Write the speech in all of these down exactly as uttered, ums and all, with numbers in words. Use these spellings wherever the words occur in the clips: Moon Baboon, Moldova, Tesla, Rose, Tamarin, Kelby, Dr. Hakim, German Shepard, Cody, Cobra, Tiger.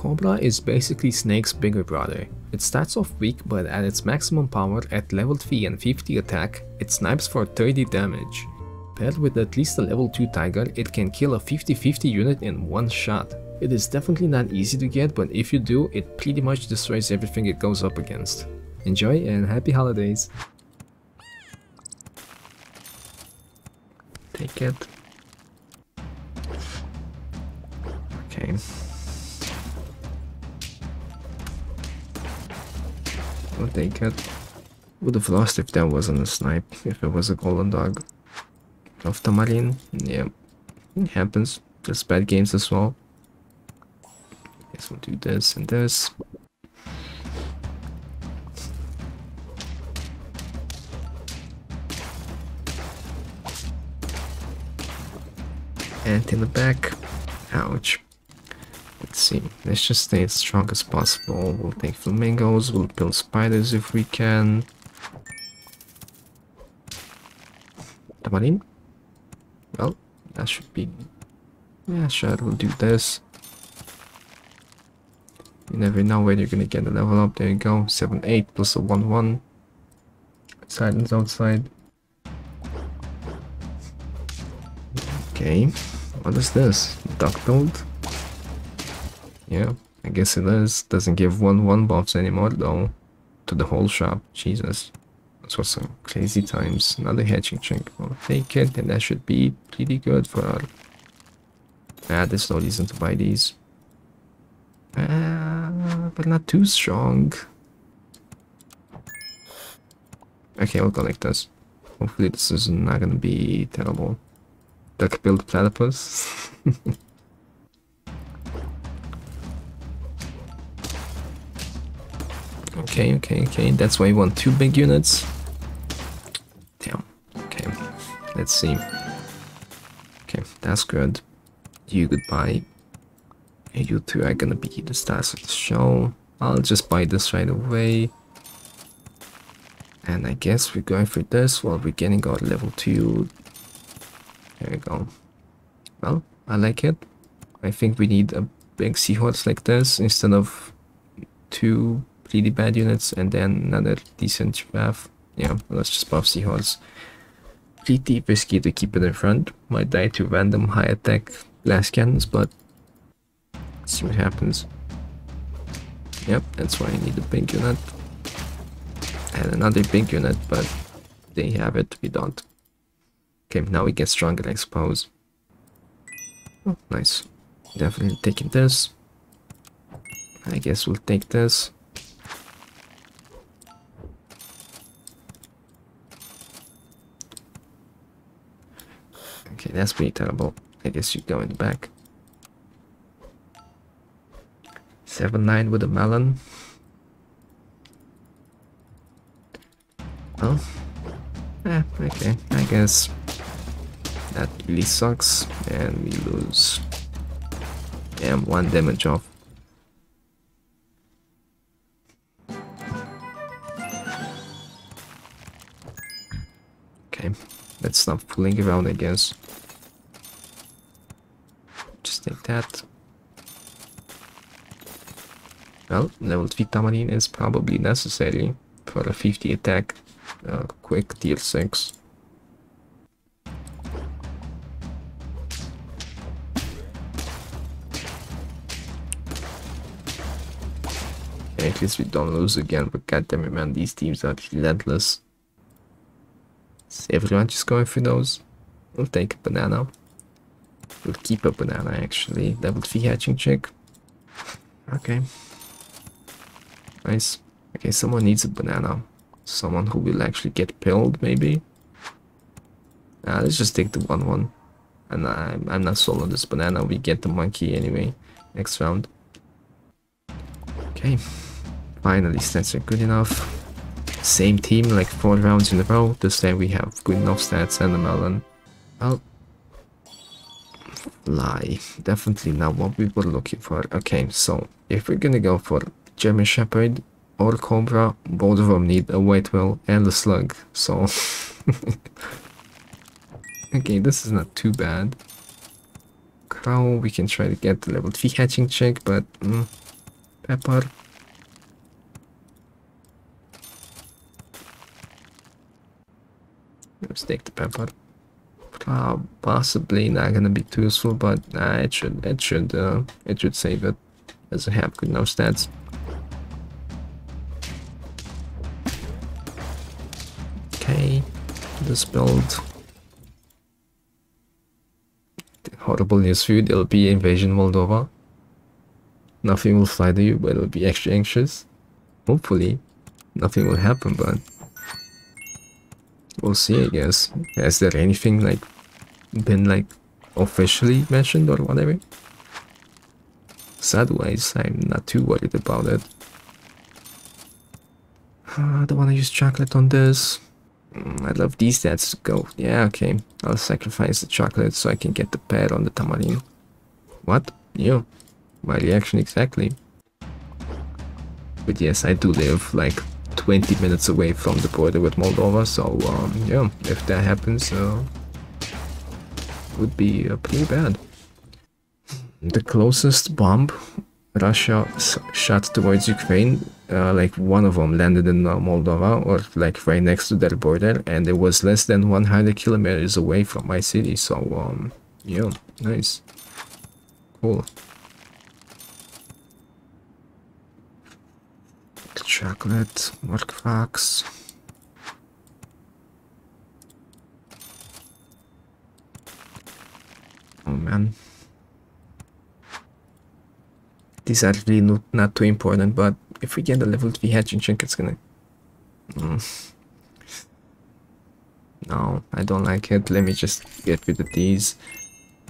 Cobra is basically Snake's bigger brother. It starts off weak, but at its maximum power at level three and fifty attack, it snipes for thirty damage. Paired with at least a level two tiger, it can kill a fifty fifty unit in one shot. It is definitely not easy to get, but if you do, it pretty much destroys everything it goes up against. Enjoy and happy holidays! Take it. Okay. We'll take it. Would have lost if that wasn't a snipe, if it was a golden dog. Of Tamarin, yeah. It happens. There's bad games as well. Guess we'll do this and this. And in the back. Ouch. Let's see. Let's just stay as strong as possible. We'll take flamingos, we'll build spiders if we can. Tamarin? Well, that should be... yeah, sure, we'll do this. You never know when you're gonna get a level up. There you go. seven eight plus a one one. Silence outside. Okay. What is this? Duck Toad? Yeah, I guess it is. Doesn't give one one buffs anymore though. To the whole shop. Jesus. Those were some crazy times. Another hatching chunk. I'll take it, and that should be pretty good for our... ah, there's no reason to buy these. Uh, but not too strong. Okay, we'll collect this. Hopefully this is not gonna be terrible. Duck build platypus. Okay, okay, okay. That's why you want two big units. Damn. Okay. Let's see. Okay, that's good. You goodbye. You two are gonna be the stars of the show. I'll just buy this right away. And I guess we're going for this while we're getting our level two. There we go. Well, I like it. I think we need a big seahorse like this instead of two pretty bad units and then another decent giraffe. Yeah, let's just buff seahorse. Pretty risky to keep it in front. Might die to random high attack blast cannons, but see what happens. Yep, that's why I need a big unit. And another big unit, but they have it, we don't. Okay, now we get stronger, I suppose. Oh, nice. Definitely taking this. I guess we'll take this. Okay, that's pretty terrible. I guess you go in the back. seven nine with a melon. Oh. Eh, okay, I guess that really sucks, and we lose. Damn, one damage off. Okay, let's stop fooling around, I guess. Just take that. Well, level three Tamarin is probably necessary for a fifty attack. Uh, quick tier six. Okay, at least we don't lose again, but goddamn it, man, these teams are relentless. Is everyone just going for those? We'll take a banana. We'll keep a banana actually. Level three hatching chick. Okay. Nice. Okay, someone needs a banana. Someone who will actually get pilled, maybe. Uh, let's just take the one one. And I'm, I'm not sold on this banana. We get the monkey anyway. Next round. Okay. Finally, stats are good enough. Same team, like four rounds in a row. This time we have good enough stats and a melon. Well. Lie. Definitely not what we were looking for. Okay, so if we're gonna go for German Shepard or Cobra, both of them need a white whale and a slug, so... okay, this is not too bad. how we can try to get the level three hatching check, but mm, pepper. Let's take the pepper. Possibly not gonna be too useful, but uh, it should it should uh, it should save it. Doesn't have good enough stats. Okay, this build. Horrible news for you, there'll be invasion Moldova. Nothing will fly to you, but it'll be extra anxious. Hopefully, nothing will happen, but we'll see, I guess. Is there anything like been like officially mentioned or whatever? Sadwise, I'm not too worried about it. I don't want to use chocolate on this. I love these stats to go. Yeah, okay. I'll sacrifice the chocolate so I can get the pad on the Tamarin. What? You? My reaction exactly. But yes, I do live like twenty minutes away from the border with Moldova, so um, yeah, if that happens, uh, would be uh, pretty bad. The closest bomb Russia shot towards Ukraine, uh, like one of them landed in uh, Moldova, or like right next to their border, and it was less than one hundred kilometers away from my city, so um, yeah, nice, cool. Chocolate, more cracks. Oh man. These are really not, not too important, but if we get a level three hatching chunk, it's gonna... Mm. No, I don't like it. Let me just get rid of these.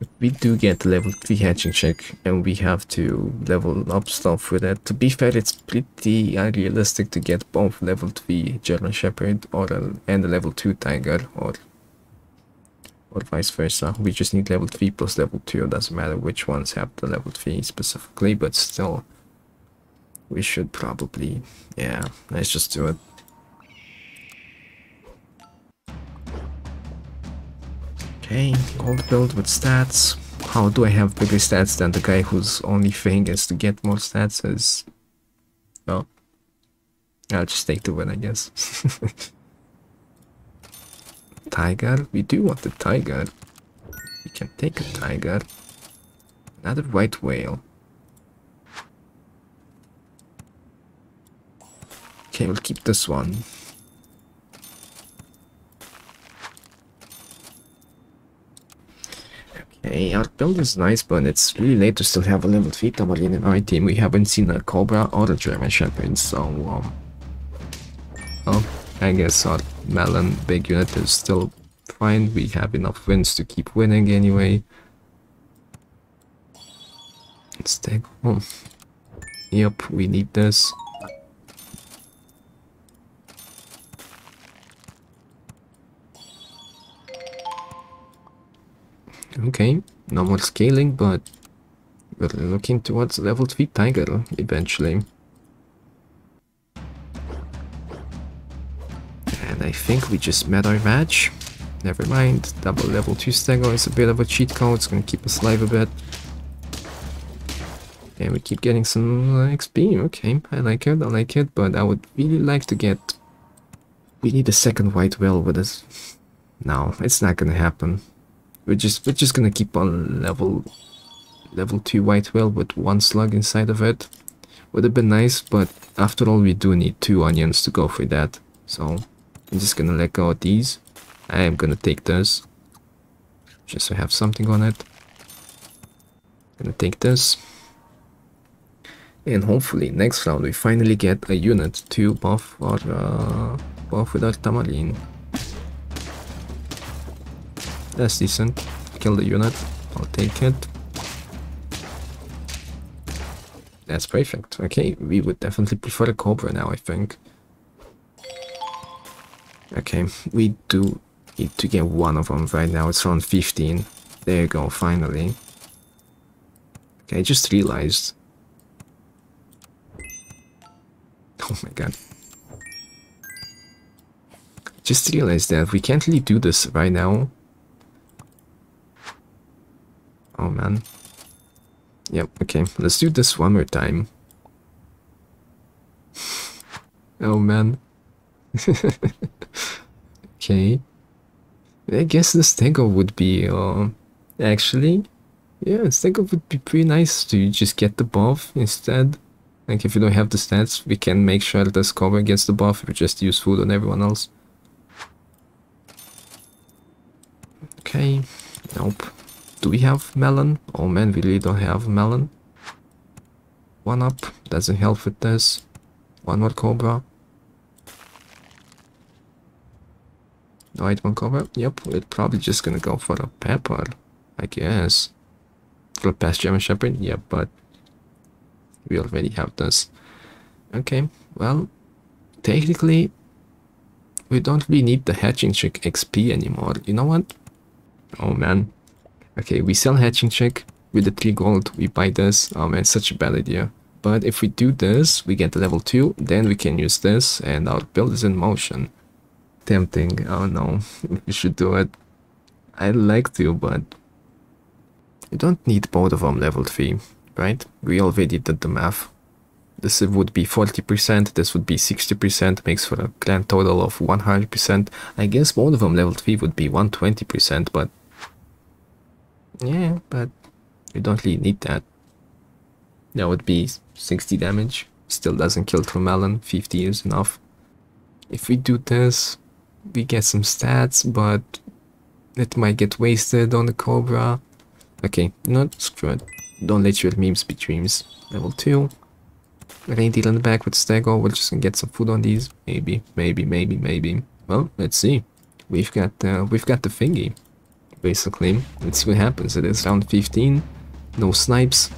If we do get level three hatching check and we have to level up stuff with it, to be fair, it's pretty unrealistic to get both level three German Shepard or a, and a level two Tiger, or or vice versa. We just need level three plus level two, it doesn't matter which ones have the level three specifically, but still, we should probably, yeah, let's just do it. Okay, gold build with stats. How do I have bigger stats than the guy whose only thing is to get more stats is... Well, I'll just take the win, I guess. Tiger? We do want the tiger. We can take a tiger. Another white whale. Okay, we'll keep this one. Hey, our build is nice, but it's really late to still have a level three Tamarin in our team. We haven't seen a Cobra or a German Shepherd, so um, oh, I guess our Melon big unit is still fine. We have enough wins to keep winning anyway. Let's take home. Yep, we need this. Okay, no more scaling, but we're looking towards level three Tiger eventually. And I think we just met our match. Never mind, double level two Stego is a bit of a cheat code, it's gonna keep us alive a bit. And we keep getting some uh, X P, okay, I like it, I like it, but I would really like to get... We need a second white whale with us. No, it's not gonna happen. We're just we're just gonna keep on level level two white whale with one slug inside of it. Would have been nice, but after all we do need two onions to go for that. So I'm just gonna let go of these. I am gonna take this. Just so I have something on it. Gonna take this. And hopefully next round we finally get a unit to buff or uh, buff with our Tamarin. That's decent. Kill the unit. I'll take it. That's perfect. Okay, we would definitely prefer a Cobra now, I think. Okay, we do need to get one of them right now. It's round fifteen. There you go, finally. Okay, I just realized. Oh my god. Just realized that we can't really do this right now. Oh man, Yep, okay. Let's do this one more time. Oh, man. Okay. I guess this tango would be... Uh, actually... Yeah, Stego would be pretty nice to just get the buff instead. Like, if you don't have the stats, we can make sure that the scorer gets the buff. We just use food on everyone else. Okay, nope. Do we have melon? Oh man, we really don't have melon. One up, doesn't help with this. One more cobra. No, I one cobra. Yep, we're probably just gonna go for a pepper, I guess. For past German Shepard, yeah, but we already have this. Okay, well, technically, we don't really need the hatching chick X P anymore. You know what? Oh man. Okay, we sell hatching chick with the three gold. We buy this. Oh man, such a bad idea. But if we do this, we get the level two. Then we can use this, and our build is in motion. Tempting. Oh no, we should do it. I'd like to, but. You don't need both of them level three, right? We already did the math. This would be forty percent, this would be sixty percent, makes for a grand total of one hundred percent. I guess both of them level three would be one hundred twenty percent, but... Yeah, but you don't really need that. That would be sixty damage. Still doesn't kill through melon, fifty is enough. If we do this, we get some stats, but... It might get wasted on the cobra. Okay, not screw it. Don't let your memes be dreams. Level two. Reindeer in the back with Stego. We're just gonna get some food on these. Maybe, maybe, maybe, maybe. Well, let's see. We've got uh, we've got the thingy. Basically, let's see what happens. It is round fifteen. No snipes.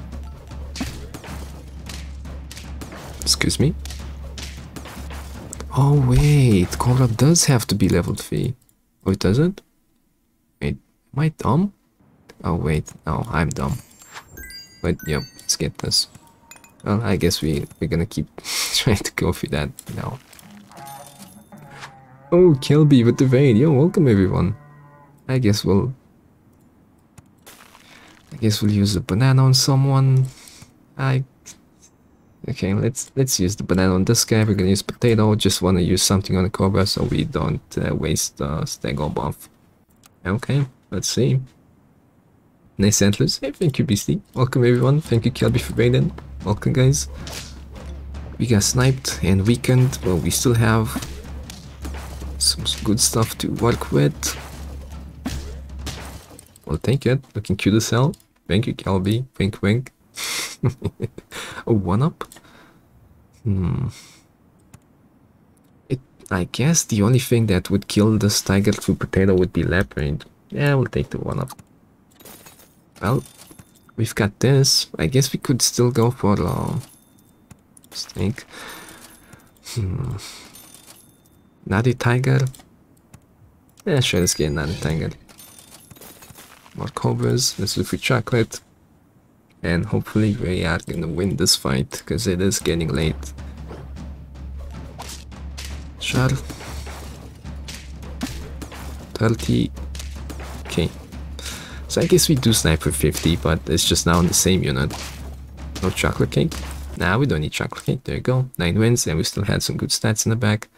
Excuse me. Oh wait, Cobra does have to be level three. Or does it? Wait, am I dumb? Oh wait, no, I'm dumb. But yep, let's get this. Well, I guess we, we're gonna keep trying to go through that now. Oh, Kelby with the raid. Yo, welcome everyone. I guess we'll... I guess we'll use a banana on someone. I... Okay, let's let's use the banana on this guy. We're gonna use potato. Just wanna use something on the cobra so we don't uh, waste the uh, Stego buff. Okay, let's see. Nice antlers. Hey, thank you, Beastie. Welcome, everyone. Thank you, Kelby, for raiding. Welcome, guys. We got sniped and weakened, but we still have some good stuff to work with. Well, thank you. Looking cute as hell. Thank you, Kelby. Wink, wink. A one-up? Hmm. It, I guess the only thing that would kill this tiger through potato would be leopard. Yeah, we'll take the one-up. Well, we've got this. I guess we could still go for a uh, snake. Hmm. Natty tiger. Yeah, sure, let's get natty tiger. More cobras. Let's do free chocolate. And hopefully we are gonna win this fight, because it is getting late. Sure. thirty. Okay. So I guess we do snipe for fifty, but it's just now in the same unit. No chocolate cake? Nah, we don't need chocolate cake. There you go. nine wins, and we still had some good stats in the back.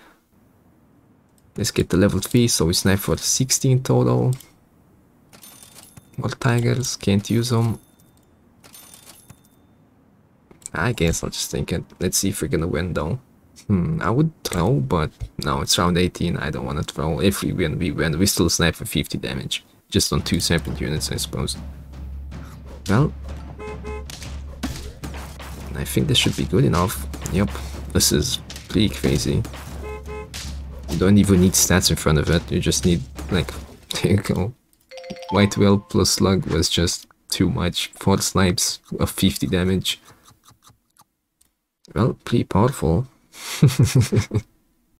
Let's get the level three, so we snipe for sixteen total. More tigers, can't use them. I guess I'll just think it. Let's see if we're gonna win though. Hmm, I would throw, but no, it's round eighteen, I don't wanna throw. If we win, we win. We still snipe for fifty damage. Just on two separate units, I suppose. Well, I think this should be good enough. Yep, this is pretty crazy. You don't even need stats in front of it, you just need, like, there you go. White whale plus slug was just too much. Four snipes of fifty damage. Well, pretty powerful.